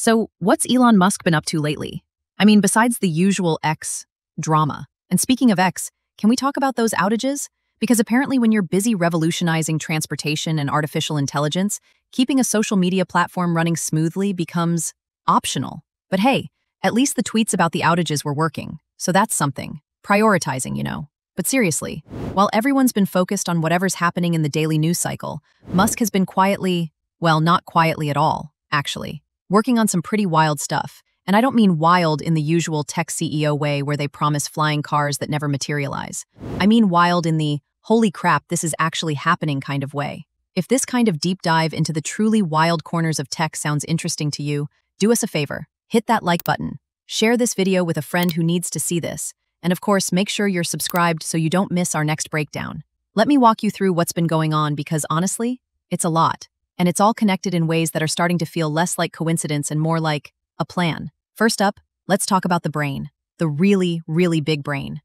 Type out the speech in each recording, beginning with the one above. So what's Elon Musk been up to lately? I mean, besides the usual X drama. And speaking of X, can we talk about those outages? Because apparently when you're busy revolutionizing transportation and artificial intelligence, keeping a social media platform running smoothly becomes optional. But hey, at least the tweets about the outages were working. So that's something. Prioritizing, you know. But seriously, while everyone's been focused on whatever's happening in the daily news cycle, Musk has been quietly, well, not quietly at all, actually, working on some pretty wild stuff. And I don't mean wild in the usual tech CEO way where they promise flying cars that never materialize. I mean wild in the, holy crap, this is actually happening kind of way. If this kind of deep dive into the truly wild corners of tech sounds interesting to you, do us a favor, hit that like button, share this video with a friend who needs to see this, and of course, make sure you're subscribed so you don't miss our next breakdown. Let me walk you through what's been going on because honestly, it's a lot, and it's all connected in ways that are starting to feel less like coincidence and more like a plan. First up, let's talk about the brain, the really, really big brain.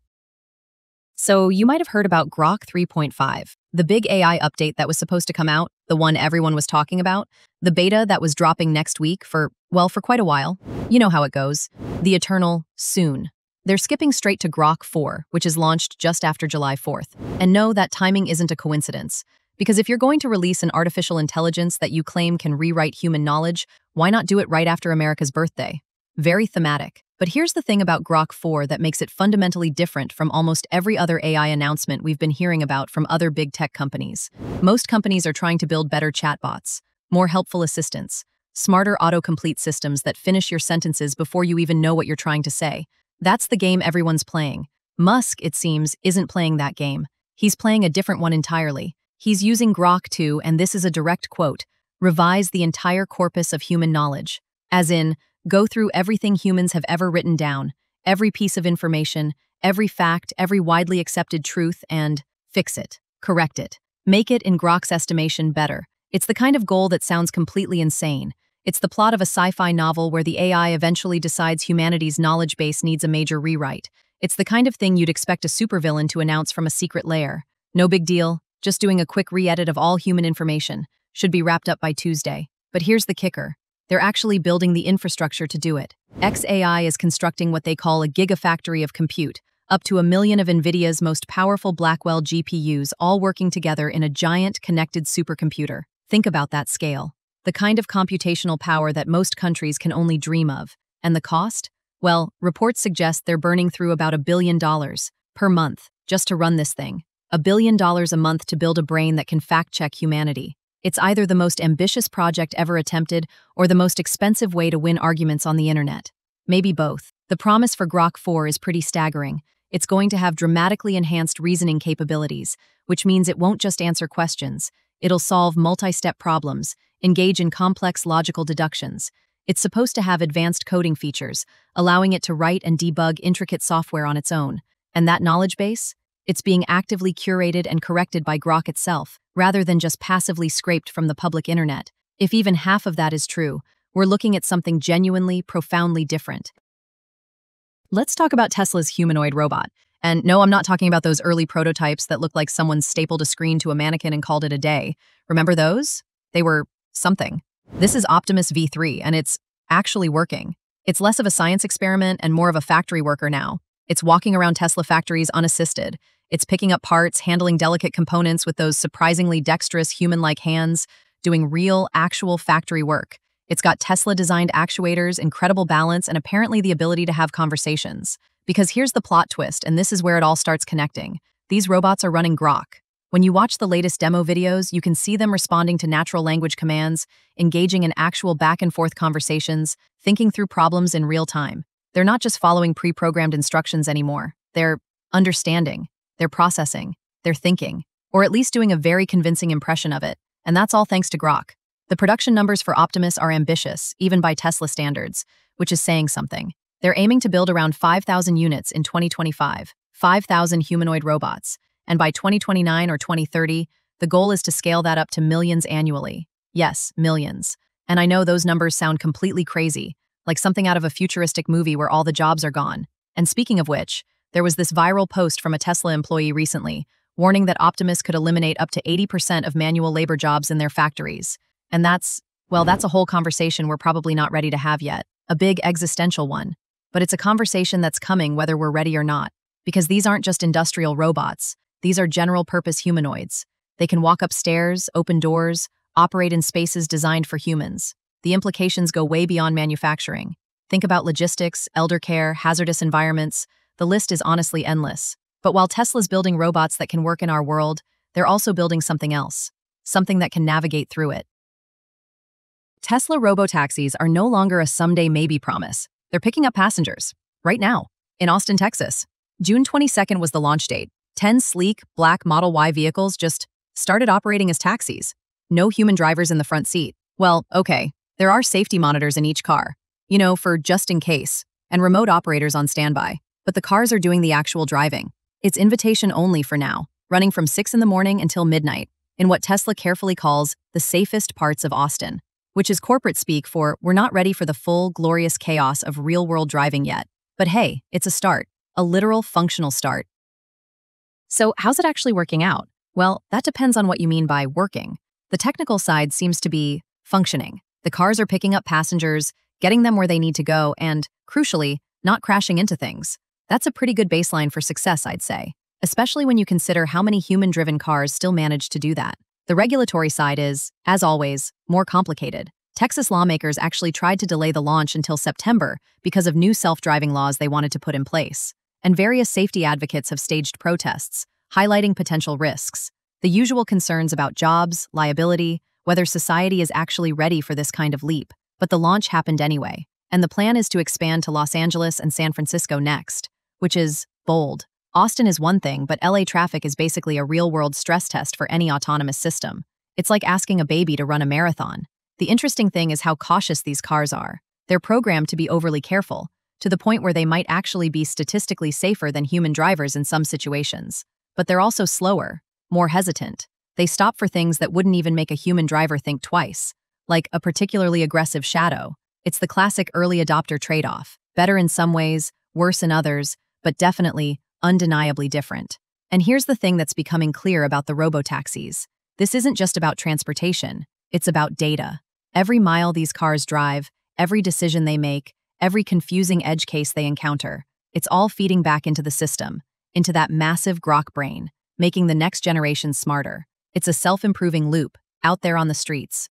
So you might have heard about Grok 3.5, the big AI update that was supposed to come out, the one everyone was talking about, the beta that was dropping next week for, well, for quite a while. You know how it goes, the eternal soon. They're skipping straight to Grok 4, which is launched just after July 4th. And no, that timing isn't a coincidence. Because if you're going to release an artificial intelligence that you claim can rewrite human knowledge, why not do it right after America's birthday? Very thematic. But here's the thing about Grok 4 that makes it fundamentally different from almost every other AI announcement we've been hearing about from other big tech companies. Most companies are trying to build better chatbots, more helpful assistants, smarter autocomplete systems that finish your sentences before you even know what you're trying to say. That's the game everyone's playing. Musk, it seems, isn't playing that game. He's playing a different one entirely. He's using Grok 2, and this is a direct quote, revise the entire corpus of human knowledge. As in, go through everything humans have ever written down, every piece of information, every fact, every widely accepted truth, and fix it, correct it, make it in Grok's estimation better. It's the kind of goal that sounds completely insane. It's the plot of a sci-fi novel where the AI eventually decides humanity's knowledge base needs a major rewrite. It's the kind of thing you'd expect a supervillain to announce from a secret lair. No big deal, just doing a quick re-edit of all human information. Should be wrapped up by Tuesday. But here's the kicker. They're actually building the infrastructure to do it. XAI is constructing what they call a gigafactory of compute, up to 1 million of NVIDIA's most powerful Blackwell GPUs all working together in a giant connected supercomputer. Think about that scale. The kind of computational power that most countries can only dream of. And the cost? Well, reports suggest they're burning through about $1 billion per month just to run this thing. $1 billion a month to build a brain that can fact-check humanity. It's either the most ambitious project ever attempted or the most expensive way to win arguments on the internet. Maybe both. The promise for Grok 4 is pretty staggering. It's going to have dramatically enhanced reasoning capabilities, which means it won't just answer questions. It'll solve multi-step problems, engage in complex logical deductions. It's supposed to have advanced coding features, allowing it to write and debug intricate software on its own. And that knowledge base? It's being actively curated and corrected by Grok itself, rather than just passively scraped from the public internet. If even half of that is true, we're looking at something genuinely, profoundly different. Let's talk about Tesla's humanoid robot. And no, I'm not talking about those early prototypes that looked like someone stapled a screen to a mannequin and called it a day. Remember those? They were something. This is Optimus V3, and it's actually working. It's less of a science experiment and more of a factory worker now. It's walking around Tesla factories unassisted. It's picking up parts, handling delicate components with those surprisingly dexterous human-like hands, doing real, actual factory work. It's got Tesla-designed actuators, incredible balance, and apparently the ability to have conversations. Because here's the plot twist, and this is where it all starts connecting. These robots are running Grok. When you watch the latest demo videos, you can see them responding to natural language commands, engaging in actual back-and-forth conversations, thinking through problems in real time. They're not just following pre-programmed instructions anymore. They're understanding, they're processing, they're thinking, or at least doing a very convincing impression of it. And that's all thanks to Grok. The production numbers for Optimus are ambitious, even by Tesla standards, which is saying something. They're aiming to build around 5,000 units in 2025, 5,000 humanoid robots, and by 2029 or 2030, the goal is to scale that up to millions annually. Yes, millions. And I know those numbers sound completely crazy, like something out of a futuristic movie where all the jobs are gone. And speaking of which, there was this viral post from a Tesla employee recently, warning that Optimus could eliminate up to 80% of manual labor jobs in their factories. And that's, Well, that's a whole conversation we're probably not ready to have yet, a big existential one. But it's a conversation that's coming whether we're ready or not, because these aren't just industrial robots. These are general-purpose humanoids. They can walk upstairs, open doors, operate in spaces designed for humans. The implications go way beyond manufacturing. Think about logistics, elder care, hazardous environments. The list is honestly endless. But while Tesla's building robots that can work in our world, they're also building something else, something that can navigate through it. Tesla Robotaxis are no longer a someday maybe promise. They're picking up passengers, right now, in Austin, Texas. June 22nd was the launch date. 10 sleek, black Model Y vehicles just started operating as taxis. No human drivers in the front seat. Well, okay, there are safety monitors in each car, you know, for just in case, and remote operators on standby. But the cars are doing the actual driving. It's invitation only for now, running from 6 in the morning until midnight, in what Tesla carefully calls the safest parts of Austin, which is corporate speak for we're not ready for the full, glorious chaos of real-world driving yet. But hey, it's a start, a literal functional start. So how's it actually working out? Well, that depends on what you mean by working. The technical side seems to be functioning. The cars are picking up passengers, getting them where they need to go, and, crucially, not crashing into things. That's a pretty good baseline for success, I'd say, especially when you consider how many human-driven cars still manage to do that. The regulatory side is, as always, more complicated. Texas lawmakers actually tried to delay the launch until September because of new self-driving laws they wanted to put in place. And various safety advocates have staged protests, highlighting potential risks. The usual concerns about jobs, liability, whether society is actually ready for this kind of leap. But the launch happened anyway, and the plan is to expand to Los Angeles and San Francisco next, which is bold. Austin is one thing, but LA traffic is basically a real-world stress test for any autonomous system. It's like asking a baby to run a marathon. The interesting thing is how cautious these cars are. They're programmed to be overly careful, to the point where they might actually be statistically safer than human drivers in some situations. But they're also slower, more hesitant. They stop for things that wouldn't even make a human driver think twice, like a particularly aggressive shadow. It's the classic early adopter trade-off, better in some ways, worse in others, but definitely, undeniably different. And here's the thing that's becoming clear about the robotaxis. This isn't just about transportation, it's about data. Every mile these cars drive, every decision they make, every confusing edge case they encounter, it's all feeding back into the system, into that massive Grok brain, making the next generation smarter. It's a self-improving loop, out there on the streets.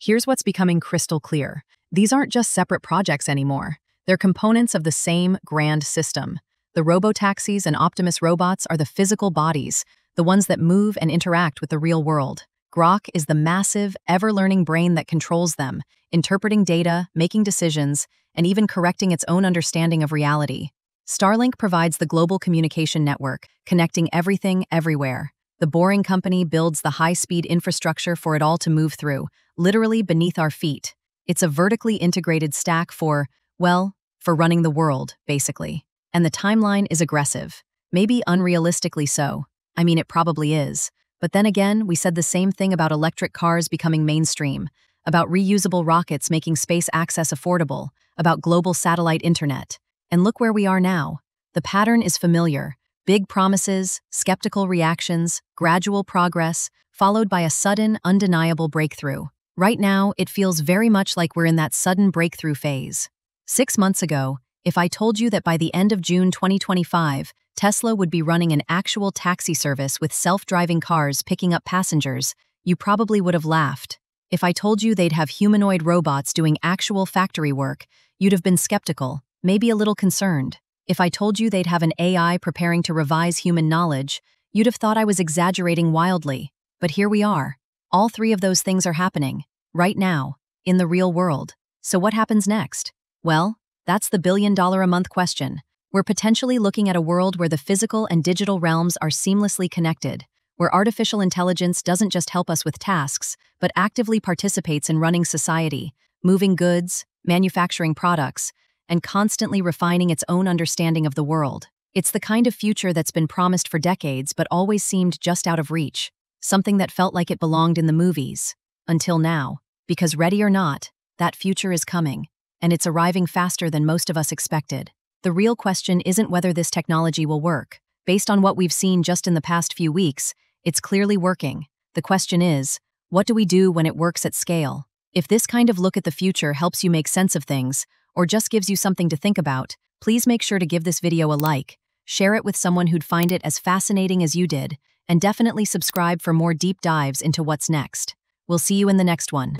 Here's what's becoming crystal clear. These aren't just separate projects anymore. They're components of the same grand system. The robotaxis and Optimus robots are the physical bodies, the ones that move and interact with the real world. Grok is the massive, ever-learning brain that controls them, interpreting data, making decisions, and even correcting its own understanding of reality. Starlink provides the global communication network, connecting everything everywhere. The Boring Company builds the high-speed infrastructure for it all to move through, literally beneath our feet. It's a vertically integrated stack for, well, for running the world, basically. And the timeline is aggressive. Maybe unrealistically so. I mean, it probably is. But then again, we said the same thing about electric cars becoming mainstream, about reusable rockets making space access affordable, about global satellite internet. And look where we are now. The pattern is familiar. Big promises, skeptical reactions, gradual progress, followed by a sudden, undeniable breakthrough. Right now, it feels very much like we're in that sudden breakthrough phase. 6 months ago, if I told you that by the end of June 2025, Tesla would be running an actual taxi service with self-driving cars picking up passengers, you probably would have laughed. If I told you they'd have humanoid robots doing actual factory work, you'd have been skeptical, maybe a little concerned. If I told you they'd have an AI preparing to revise human knowledge, you'd have thought I was exaggerating wildly. But here we are. All three of those things are happening, right now, in the real world. So what happens next? Well, that's the billion-dollar-a-month question. We're potentially looking at a world where the physical and digital realms are seamlessly connected, where artificial intelligence doesn't just help us with tasks, but actively participates in running society, moving goods, manufacturing products, and constantly refining its own understanding of the world. It's the kind of future that's been promised for decades but always seemed just out of reach, something that felt like it belonged in the movies. Until now, because ready or not, that future is coming. And it's arriving faster than most of us expected. The real question isn't whether this technology will work. Based on what we've seen just in the past few weeks, it's clearly working. The question is, What do we do when it works at scale? If this kind of look at the future helps you make sense of things, or just gives you something to think about, please make sure to give this video a like, share it with someone who'd find it as fascinating as you did, and definitely subscribe for more deep dives into what's next. We'll see you in the next one.